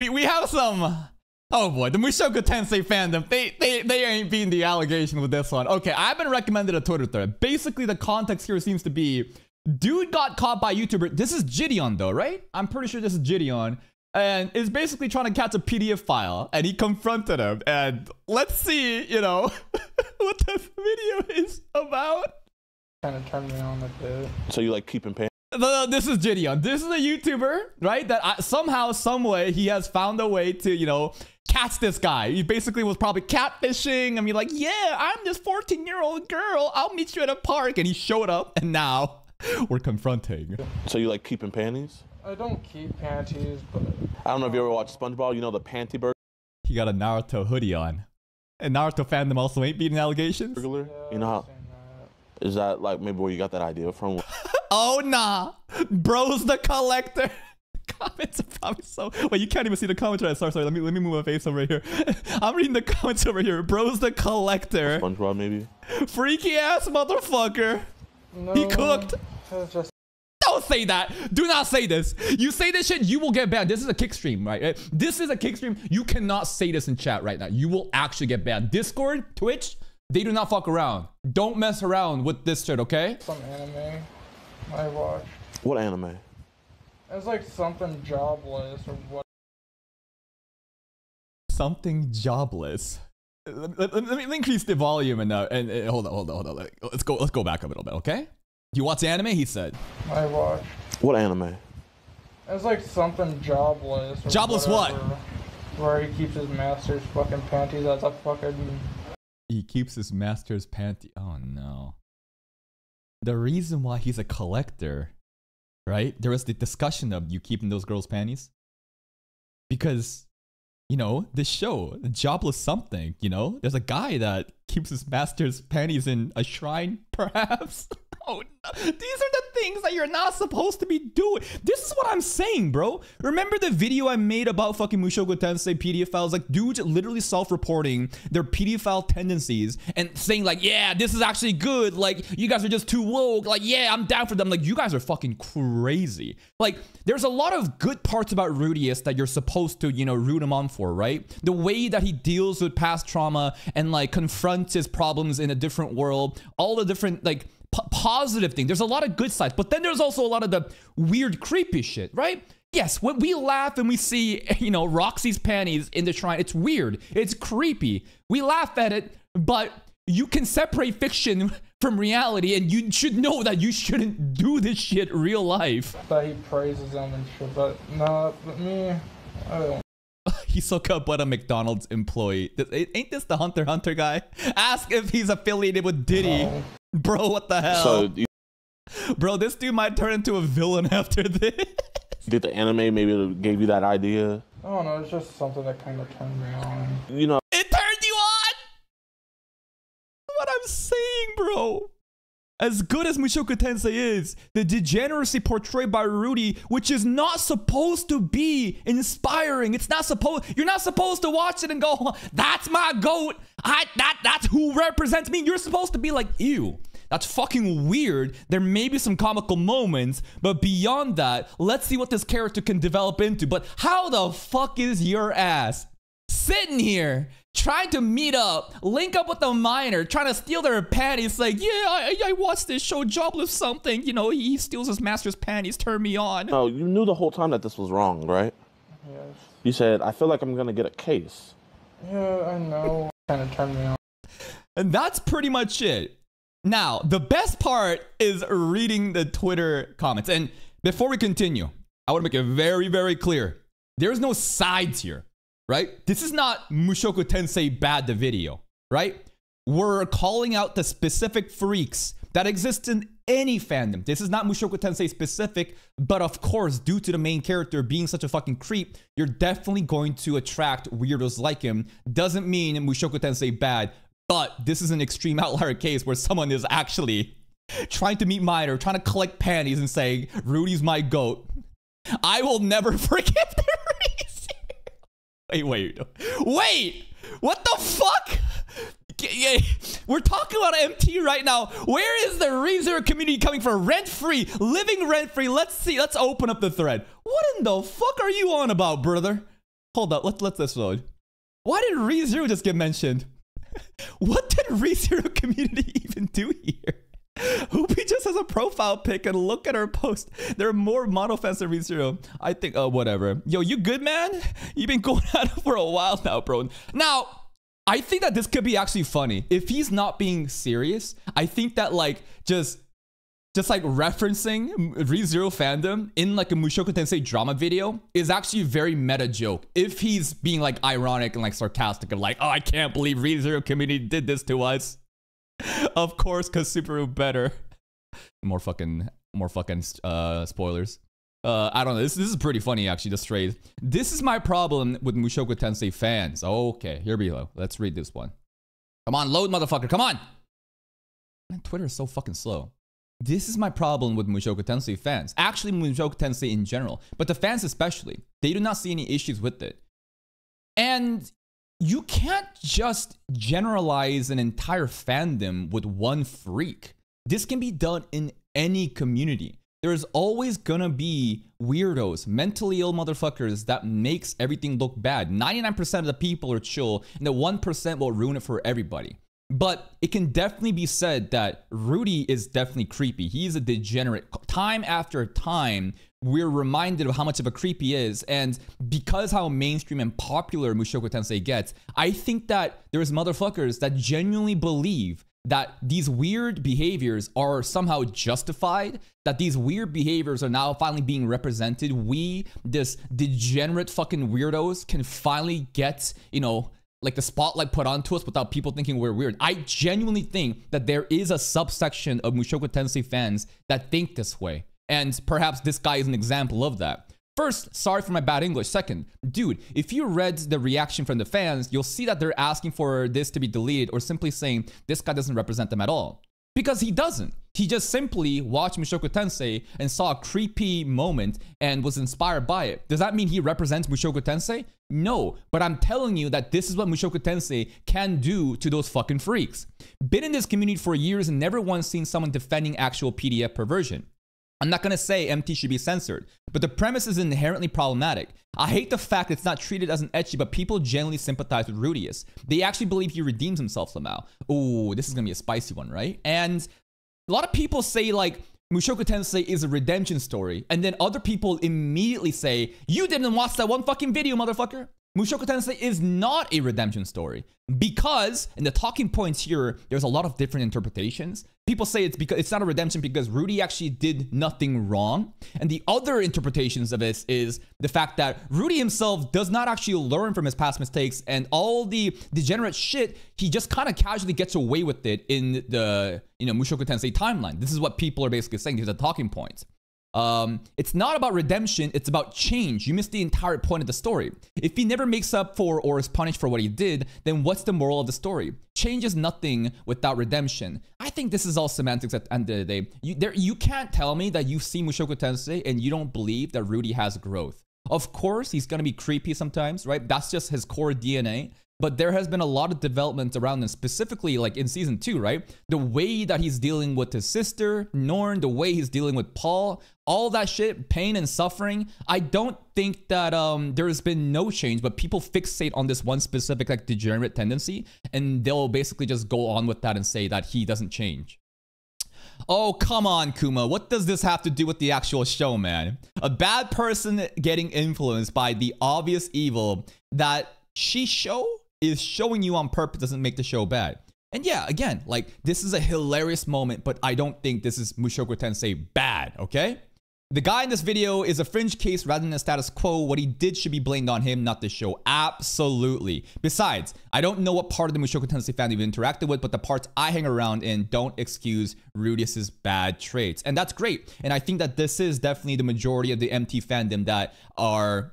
We have some... Oh boy, the Mushoku Tensei fandom, they ain't beating the allegation with this one. Okay, I've been recommended a Twitter thread. Basically, the context here seems to be, dude got caught by YouTuber. This is Jidion though, right? I'm pretty sure this is Jidion. And is basically trying to catch a PDF file, and he confronted him. And let's see, you know, what this video is about. Kind of turned me on a bit. So you like keeping pants? No, this is Jidion. This is a YouTuber, right? That somehow, some way, he has found a way to, you know, catch this guy. He basically was probably catfishing. I mean, like, yeah, I'm this 14-year-old girl. I'll meet you at a park. And he showed up, and now we're confronting. So you like keeping panties? I don't keep panties, but... I don't know if you ever watched Spongebob. You know, the panty burglar? He got a Naruto hoodie on. And Naruto fandom also ain't beating allegations? Burglar? Yeah, you know how... Is that, like, maybe where you got that idea from? Oh, nah. Bro's the collector. Comments are probably so... Wait, you can't even see the comments right. Sorry, let me move my face over here. I'm reading the comments over here. Bro's the collector. Spongebob, maybe? Freaky ass motherfucker. No, he cooked. Just... Don't say that. Do not say this. You say this shit, you will get banned. This is a kick stream, right? This is a kick stream. You cannot say this in chat right now. You will actually get banned. Discord, Twitch, they do not fuck around. Don't mess around with this shit, okay? Some anime I watched. What anime? It's like something jobless or what? Something jobless. Let me increase the volume and hold on. Let's go back a little bit, okay? You watch anime? He said. I watched. What anime? It's like something jobless. Or jobless whatever, what? Where he keeps his master's fucking panties as a fucking. He keeps his master's panties. Oh no. The reason why he's a collector. Right? There was the discussion of you keeping those girls' panties. Because, you know, this show, Jobless Something, you know? There's a guy that keeps his master's panties in a shrine, perhaps? Oh, no. These are the things that you're not supposed to be doing. This is what I'm saying, bro. Remember the video I made about fucking Mushoku Tensei PDF files? Like, dudes literally self-reporting their PDF file tendencies and saying, like, yeah, this is actually good. Like, you guys are just too woke. Like, yeah, I'm down for them. Like, you guys are fucking crazy. Like, there's a lot of good parts about Rudeus that you're supposed to, you know, root him on for, right? The way that he deals with past trauma and, like, confronts his problems in a different world. All the different, like... positive thing. There's a lot of good sides, but then there's also a lot of the weird, creepy shit, right? Yes, when we laugh and we see, you know, Roxy's panties in the shrine, it's weird. It's creepy. We laugh at it, but you can separate fiction from reality, and you should know that you shouldn't do this shit in real life. But he praises them and shit, but no, but me, I don't. He soaked up what a McDonald's employee. Ain't this the Hunter x Hunter guy? Ask if he's affiliated with Diddy. No. Bro, what the hell? So, bro, this dude might turn into a villain after this. Did the anime maybe gave you that idea? I don't know, it's just something that kind of turned me on. You know, it turned you on? What I'm saying, bro. As good as Mushoku Tensei is, the degeneracy portrayed by Rudy, which is not supposed to be inspiring. It's not supposed, you're not supposed to watch it and go, that's my goat. That's who represents me. You're supposed to be like, ew, that's fucking weird. There may be some comical moments, but beyond that, let's see what this character can develop into. But how the fuck is your ass sitting here trying to meet up, link up with a minor, trying to steal their panties? Like, yeah, I watched this show, Jobless Something. You know, he steals his master's panties, turn me on. Oh, you knew the whole time that this was wrong, right? Yes. You said, I feel like I'm gonna get a case. Yeah, I know. Kind of turned me on. And that's pretty much it. Now, the best part is reading the Twitter comments. And before we continue, I want to make it very, very clear. There's no sides here. Right? This is not Mushoku Tensei bad the video, right? We're calling out the specific freaks that exist in any fandom. This is not Mushoku Tensei specific, but of course, due to the main character being such a fucking creep, you're definitely going to attract weirdos like him. Doesn't mean Mushoku Tensei bad, but this is an extreme outlier case where someone is actually trying to meet minor, trying to collect panties and saying, Rudy's my goat. I will never forgive them. Wait! What the fuck? We're talking about MT right now. Where is the ReZero community coming from? Rent-free, living rent-free. Let's see. Let's open up the thread. What in the fuck are you on about, brother? Hold up, let's this load. Why did ReZero just get mentioned? What did ReZero community even do here? Hoopy just has a profile pic and look at her post. There are more model fans than ReZero. I think, oh, whatever. Yo, you good, man? You've been going out for a while now, bro. Now, I think that this could be actually funny. If he's not being serious, I think that, like, just like referencing ReZero fandom in like a Mushoku Tensei drama video is actually a very meta joke. If he's being like ironic and like sarcastic and like, oh, I can't believe ReZero community did this to us. Of course, cause Subaru better. More fucking spoilers. I don't know. This is pretty funny actually. Just straight. This is my problem with Mushoku Tensei fans. Okay, here we go. Let's read this one. Come on, load, motherfucker. Come on. Man, Twitter is so fucking slow. This is my problem with Mushoku Tensei fans. Actually, Mushoku Tensei in general, but the fans especially. They do not see any issues with it. And you can't just generalize an entire fandom with one freak. This can be done in any community. There's always gonna be weirdos, mentally ill motherfuckers that makes everything look bad. 99% of the people are chill, and the 1% will ruin it for everybody. But it can definitely be said that Rudy is definitely creepy. He's a degenerate. Time after time, we're reminded of how much of a creep he is. And because how mainstream and popular Mushoku Tensei gets, I think that there's motherfuckers that genuinely believe that these weird behaviors are somehow justified, that these weird behaviors are now finally being represented. We, this degenerate fucking weirdos, can finally get, you know, like the spotlight put onto us without people thinking we're weird. I genuinely think that there is a subsection of Mushoku Tensei fans that think this way. And perhaps this guy is an example of that. First, sorry for my bad English. Second, dude, if you read the reaction from the fans, you'll see that they're asking for this to be deleted or simply saying this guy doesn't represent them at all. Because he doesn't. He just simply watched Mushoku Tensei and saw a creepy moment and was inspired by it. Does that mean he represents Mushoku Tensei? No, but I'm telling you that this is what Mushoku Tensei can do to those fucking freaks. Been in this community for years and never once seen someone defending actual PDF perversion. I'm not gonna say MT should be censored, but the premise is inherently problematic. I hate the fact it's not treated as an ecchi, but people generally sympathize with Rudeus. They actually believe he redeems himself somehow. Ooh, this is gonna be a spicy one, right? And a lot of people say like, Mushoku Tensei is a redemption story, and then other people immediately say, you didn't watch that one fucking video, motherfucker. Mushoku Tensei is not a redemption story because, in the talking points here, there's a lot of different interpretations. People say it's because it's not a redemption because Rudy actually did nothing wrong. And the other interpretations of this is the fact that Rudy himself does not actually learn from his past mistakes and all the degenerate shit. He just kind of casually gets away with it in the, you know, Mushoku Tensei timeline. This is what people are basically saying. These are talking points. It's not about redemption, it's about change. You missed the entire point of the story. If he never makes up for or is punished for what he did, then what's the moral of the story? Change is nothing without redemption. I think this is all semantics at the end of the day. You can't tell me that you've seen Mushoku Tensei and you don't believe that Rudy has growth. Of course, he's gonna be creepy sometimes, right? That's just his core DNA. But there has been a lot of development around him, specifically like in season 2, right? The way that he's dealing with his sister, Norn, the way he's dealing with Paul, all that shit, pain and suffering. I don't think that there has been no change, but people fixate on this one specific like degenerate tendency, and they'll basically just go on with that and say that he doesn't change. Oh, come on, Kuma. What does this have to do with the actual show, man? A bad person getting influenced by the obvious evil that she is showing you on purpose doesn't make the show bad. And yeah, again, like this is a hilarious moment, but I don't think this is Mushoku Tensei bad, okay? The guy in this video is a fringe case rather than a status quo. What he did should be blamed on him, not the show. Absolutely. Besides, I don't know what part of the Mushoku Tensei family we've interacted with, but the parts I hang around in don't excuse Rudeus's bad traits. And that's great. And I think that this is definitely the majority of the MT fandom that are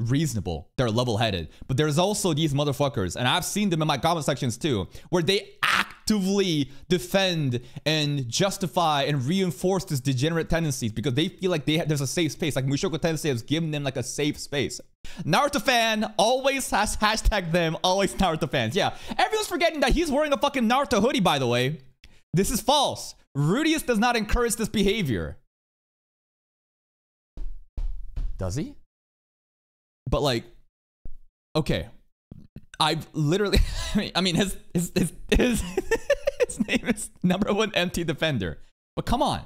reasonable, they're level-headed, but there's also these motherfuckers, and I've seen them in my comment sections too, where they actively defend and justify and reinforce this degenerate tendencies because they feel like there's a safe space, like Mushoku Tensei has given them like a safe space. Naruto fan always has hashtag them, always Naruto fans. Yeah, everyone's forgetting that he's wearing a fucking Naruto hoodie, by the way. This is false. Rudeus does not encourage this behavior. Does he? But like, Okay. I've literally, I mean, his name is #1 MT Defender. But come on.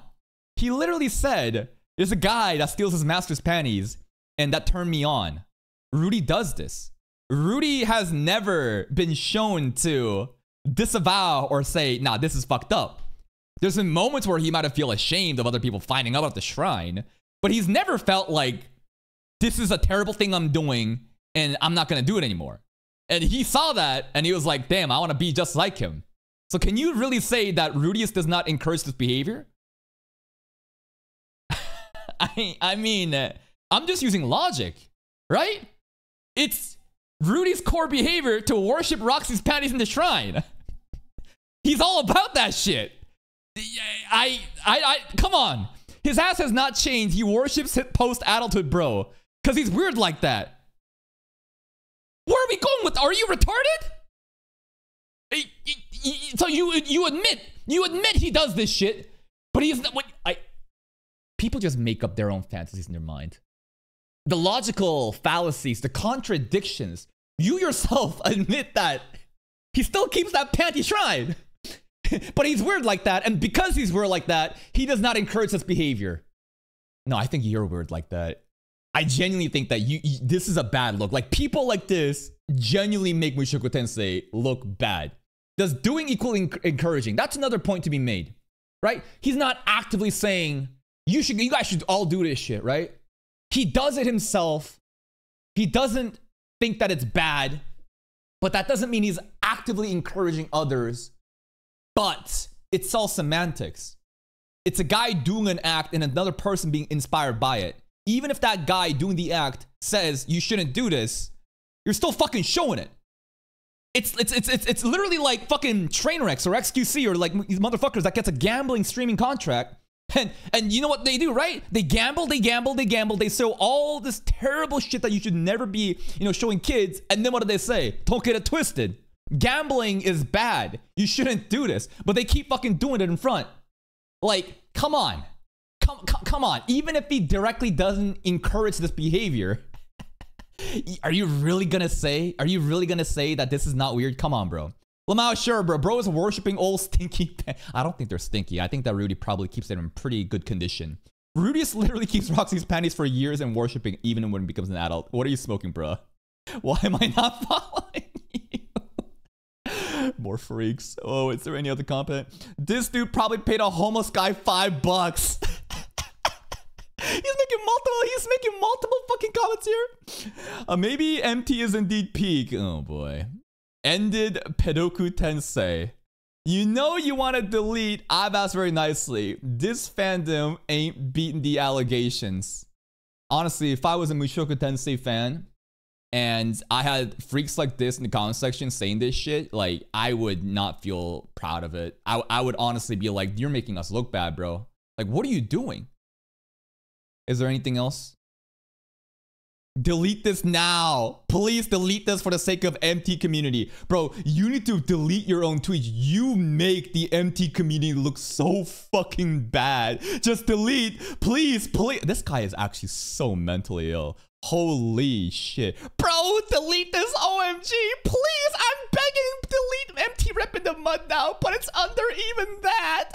He literally said, there's a guy that steals his master's panties and that turned me on. Rudy does this. Rudy has never been shown to disavow or say, nah, this is fucked up. There's been moments where he might have felt ashamed of other people finding out about the shrine, but he's never felt like, this is a terrible thing I'm doing and I'm not going to do it anymore. And he saw that and he was like, damn, I want to be just like him. So can you really say that Rudeus does not encourage this behavior? I mean, I'm just using logic, right? It's Rudy's core behavior to worship Roxy's panties in the shrine. He's all about that shit. Come on. His ass has not changed. He worships his post-adulthood, bro. Because he's weird like that. Where are we going with? Are you retarded? So you admit he does this shit, but he's not... People just make up their own fantasies in their mind. The logical fallacies, the contradictions. You yourself admit that he still keeps that panty shrine. But he's weird like that. And because he's weird like that, he does not encourage this behavior. No, I think you're weird like that. I genuinely think that this is a bad look. Like, people like this genuinely make Mushoku Tensei look bad. Does doing equal encouraging? That's another point to be made, right? He's not actively saying... you guys should all do this shit, right? He does it himself. He doesn't think that it's bad, but that doesn't mean he's actively encouraging others. But it's all semantics. It's a guy doing an act and another person being inspired by it. Even if that guy doing the act says you shouldn't do this, you're still fucking showing it. It's literally like fucking Trainwrecks or XQC or like these motherfuckers that gets a gambling streaming contract. And you know what they do, right? They gamble, they gamble, they gamble. They sell all this terrible shit that you should never be, you know, showing kids. And then what do they say? Don't get it twisted. Gambling is bad. You shouldn't do this. But they keep fucking doing it in front. Like, come on. Come on. Even if he directly doesn't encourage this behavior, are you really going to say that this is not weird? Come on, bro. Lamau, sure, bro. Bro is worshipping old stinky. I don't think they're stinky. I think that Rudy probably keeps them in pretty good condition. Rudeus literally keeps Roxy's panties for years and worshipping even when he becomes an adult. What are you smoking, bro? Why am I not following you? More freaks. Oh, is there any other comment? This dude probably paid a homeless guy $5. He's making multiple fucking comments here. Maybe MT is indeed peak. Oh, boy. Ended Pedoku Tensei. You know you want to delete. I've asked very nicely. This fandom ain't beating the allegations. Honestly, if I was a Mushoku Tensei fan and I had freaks like this in the comment section saying this shit, like, I would not feel proud of it. I would honestly be like, you're making us look bad, bro. Like, what are you doing? Is there anything else? Delete this now. Please delete this for the sake of MT community. Bro, you need to delete your own tweets. You make the MT community look so fucking bad. Just delete. Please, please. This guy is actually so mentally ill. Holy shit. Bro, delete this, OMG. Please, I'm begging. Delete MT rep in the mud now, but it's under even that.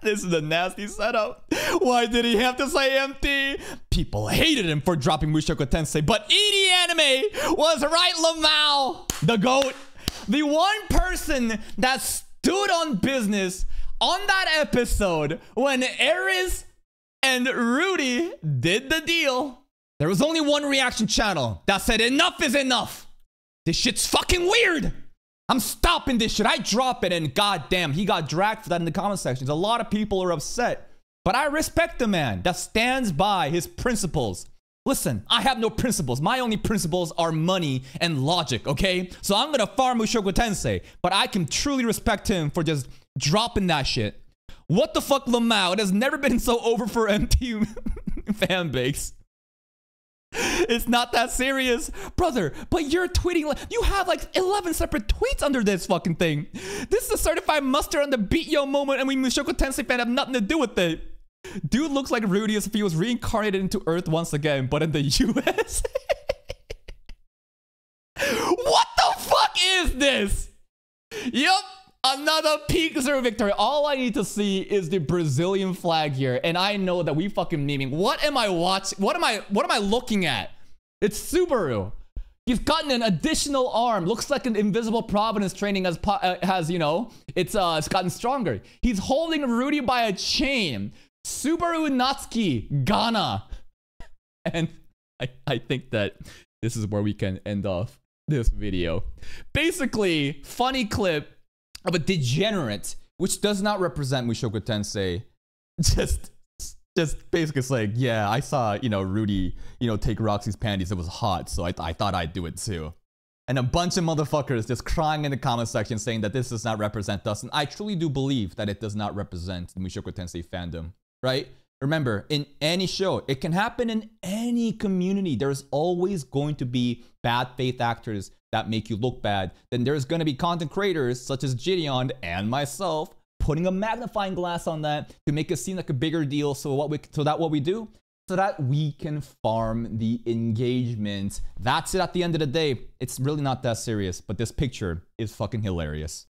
This is a nasty setup. Why did he have to say MT? People hated him for dropping Mushoku Tensei, but ED Anime was right, Lamau, the GOAT. The one person that stood on business on that episode when Eris and Rudy did the deal. There was only one reaction channel that said enough is enough. This shit's fucking weird. I'm stopping this shit. I drop it, and goddamn, he got dragged for that in the comment sections. A lot of people are upset, but I respect the man that stands by his principles. Listen, I have no principles. My only principles are money and logic, okay? So I'm gonna farm Mushoku Tensei, but I can truly respect him for just dropping that shit. What the fuck, Lamau? It has never been so over for MT fanbase. It's not that serious, brother, but you're tweeting like you have like 11 separate tweets under this fucking thing. This is a certified mustard on the beat yo moment, and we Mushoku Tensei fan have nothing to do with it. Dude looks like Rudeus if he was reincarnated into Earth once again, but in the US. What the fuck is this? Yup, another peak zero victory. All I need to see is the Brazilian flag here, and I know that we fucking memeing. What am I watching? What am I looking at? It's Subaru. He's gotten an additional arm. Looks like an invisible providence training has, you know, it's gotten stronger. He's holding Rudy by a chain. Subaru Natsuki, Ghana. And I think that this is where we can end off this video. Basically, funny clip of a degenerate, which does not represent Mushoku Tensei. Just basically saying, yeah, I saw, you know, Rudy, you know, take Roxy's panties. It was hot, so I thought I'd do it too. And a bunch of motherfuckers just crying in the comment section saying that this does not represent us. And I truly do believe that it does not represent the Mushoku Tensei fandom, right? Remember, in any show, it can happen in any community. There's always going to be bad faith actors that make you look bad. Then there's going to be content creators such as Jidion and myself putting a magnifying glass on that to make it seem like a bigger deal. So that we can farm the engagement. That's it at the end of the day. It's really not that serious, but this picture is fucking hilarious.